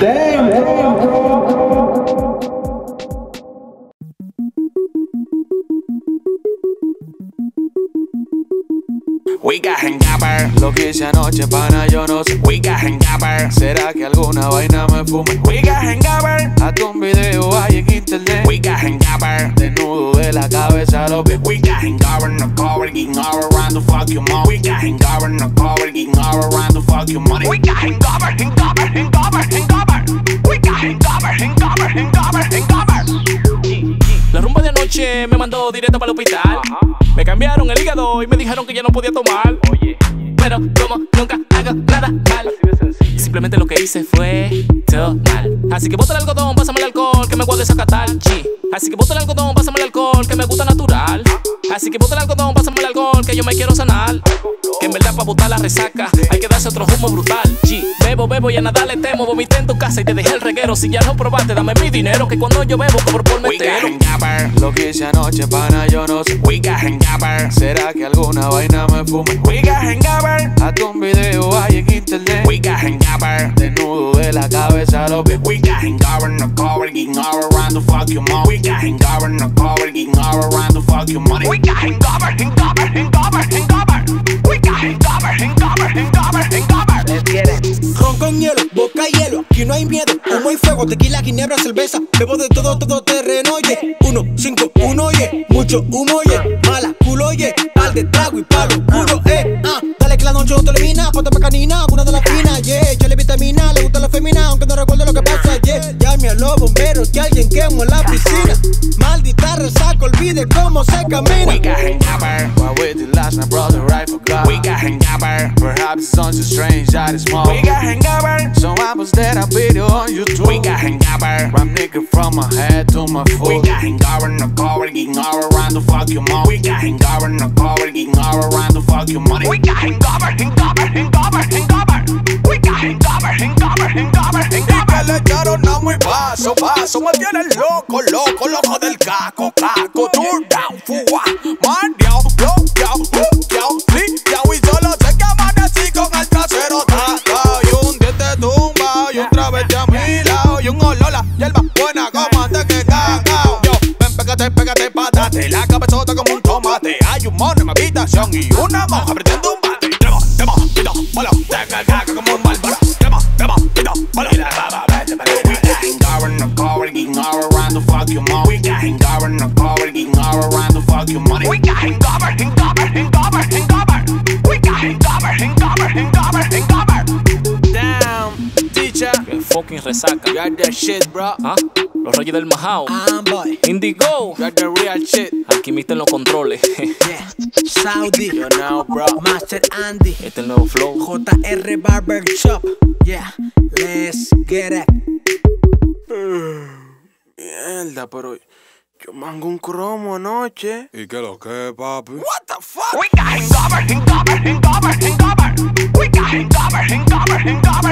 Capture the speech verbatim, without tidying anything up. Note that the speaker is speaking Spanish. Damn, damn, damn. We got hangover, lo que hice anoche para yo no sé. We got hangover, será que alguna vaina me fume. We got hangover, hasta un video hay en internet. We got hangover, desnudo de la cabeza lo ve. We got hangover, no cover, ignore around the fuck your money. We got hangover, no cover, ignore around the fuck your money. We got hangover, hangover, hangover, hangover. We got hangover, hangover, hangover, hangover. La rumba de anoche me mandó directo para el hospital. Me cambiaron el hígado y me dijeron que ya no podía tomar. Oye, pero como nunca hago nada mal, simplemente lo que hice fue tomar. Así que bota el algodón, pásame el alcohol, que me voy a desacatar. G. Así que bota el algodón, pásame el alcohol, que me gusta natural. Así que bota el algodón, pásame el alcohol, que yo me quiero sanar. Que en verdad pa' botar la resaca hay que darse otro humo brutal. G. Bebo, bebo y a nada le temo. Vomité en tu casa y te dejé el reguero. Si ya no probaste, dame mi dinero, que cuando yo bebo cobro por metero. We got hangover, lo que hice anoche para yo no sé. We got hangover, será que alguna vaina me fume. We got hangover, hasta un video hay en internet. We got hangover, desnudo de la cabeza lo ve. We got hangover, no cover, ignore around the fuck your money. We got hangover, no cover, ignore around the fuck your money. We got hangover, hangover, hangover, hangover. We got hangover, hangover, hangover, hangover. Let's get it. Ron con hielo, boca y hielo, aquí no hay miedo. Humo y fuego, tequila, ginebra, cerveza. Bebo de todo, todo terreno, oye. Uno, cinco, uno, oye. Mucho humo, oye. Mala, culo, oye. Pal de trago y palo, puro, eh. Ah, dale que la noche no te elimina. Ponte pa' canina, una de las finas, yeah. Echale vitamina, le gusta la femina, aunque no recuerde lo que pasa, yeah. Llame a los bomberos, que alguien quemó la piscina. Maldita resaca, olvide cómo se camina. We got hangover, while we did last night, brother, right for God. We got hangover, perhaps it's not so strange that it's more. We got hangover, so I posted that a video on YouTube. We got hangover, I'm naked from my head to my foot. We got hangover, no cover, ignore around the fuck your money. We got hangover, no cover, ignore around the fuck your money. We got hangover, hangover, hangover, hangover. We got hangover, hangover, hangover, hangover. Le echaron a mi vaso, vaso, me tiene loco, loco, loco del caco, caco, turn down, fuá, man, yo, yo, yo, yo, yo. Pégate, patate, la cabezota como un tomate. Hay un mono en mi habitación y una moja apretando un bate. Tema, tema, pito, polo, tenga caca como un bárbaro. Tema, tema, pito, polo, y la baba, vete, vete. We got hangover, no cover, ignore around the fuck your money. We got hangover, no cover, ignore around the fuck your money. We got hangover, hangover, hangover, hangover. We got hangover, hangover, hangover, hangover. Damn, teacher, que fucking resaca. You got that shit, bro. ¿Ah? Los reyes del Majao, Índigo, that's the real shit. Aquí mister los controles. Yeah, Saudi, you know, bro. Master Andy, este es el nuevo flow. J R Barber Shop, yeah, let's get it. Mierda, pero yo mango un cromo anoche. ¿Y qué lo que, papi? What the fuck? We got hangover, hangover, hangover, hangover. We got hangover, hangover, hangover.